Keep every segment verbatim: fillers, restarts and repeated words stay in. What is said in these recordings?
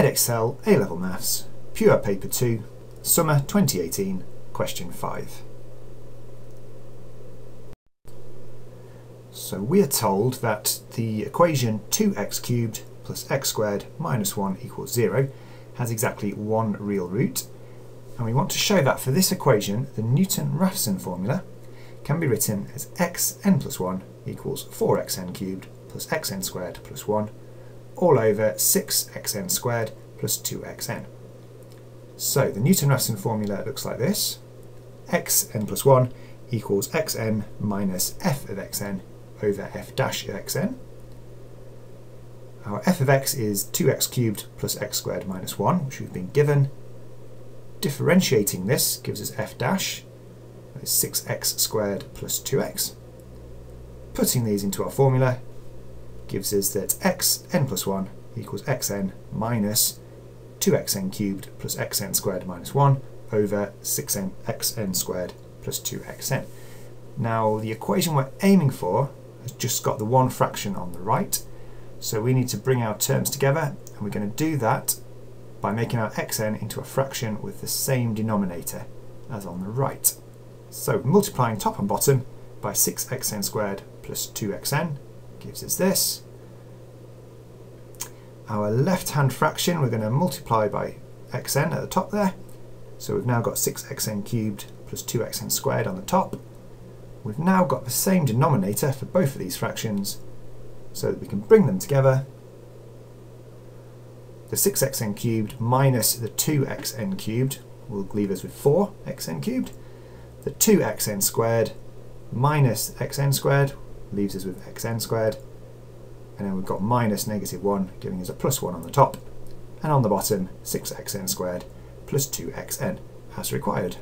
Edexcel A-Level Maths, Pure Paper two, Summer twenty eighteen, Question five. So we are told that the equation two x cubed plus x squared minus one equals zero has exactly one real root, and we want to show that for this equation the Newton-Raphson formula can be written as xn plus one equals four x n cubed plus xn squared plus one all over six x n squared plus two x n. So the Newton-Raphson formula looks like this: xn plus one equals xn minus f of xn over f dash of xn. Our f of x is two x cubed plus x squared minus one, which we've been given. Differentiating this gives us f dash, that is six x squared plus two x. Putting these into our formula gives us that xn plus one equals xn minus two x n cubed plus xn squared minus one over six xn squared plus two x n. Now the equation we're aiming for has just got the one fraction on the right, so we need to bring our terms together, and we're going to do that by making our xn into a fraction with the same denominator as on the right. So multiplying top and bottom by six x n squared plus two x n gives us this. Our left-hand fraction we're going to multiply by xn at the top there, so we've now got six x n cubed plus two x n squared on the top. We've now got the same denominator for both of these fractions, so that we can bring them together. The six x n cubed minus the two x n cubed will leave us with four x n cubed. The two x n squared minus xn squared leaves us with xn squared, and then we've got minus negative one giving us a plus one on the top, and on the bottom six x n squared plus two x n as required.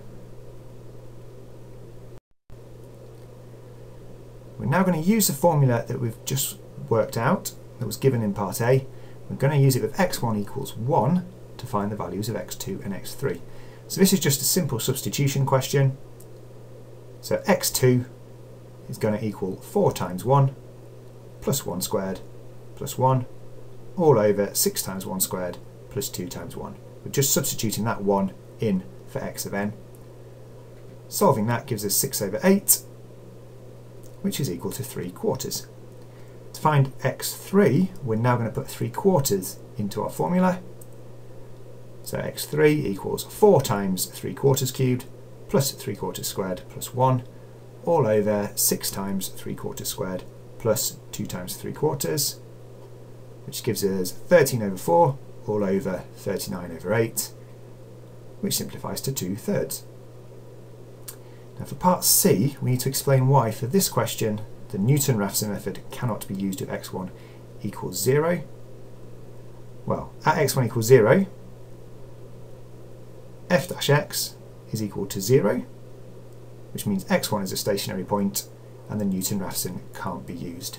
We're now going to use the formula that we've just worked out that was given in part A. We're going to use it with x one equals one to find the values of x two and x three. So this is just a simple substitution question. So x two is going to equal four times one plus one squared plus one all over six times one squared plus two times one. We're just substituting that one in for x of n. Solving that gives us six over eight, which is equal to three quarters. To find x three, we're now going to put three quarters into our formula. So x three equals four times three quarters cubed plus three quarters squared plus one all over six times three quarters squared plus two times three quarters, which gives us thirteen over four all over thirty-nine over eight, which simplifies to two thirds. Now for part C, we need to explain why for this question the Newton-Raphson method cannot be used if x one equals zero. Well, at x one equals zero, f dash x is equal to zero, which means x one is a stationary point and the Newton-Raphson can't be used.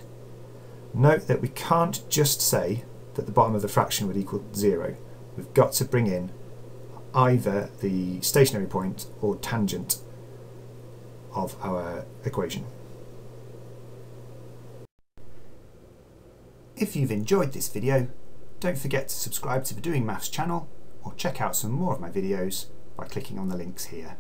Note that we can't just say that the bottom of the fraction would equal zero. We've got to bring in either the stationary point or tangent of our equation. If you've enjoyed this video, don't forget to subscribe to the Doing Maths channel or check out some more of my videos by clicking on the links here.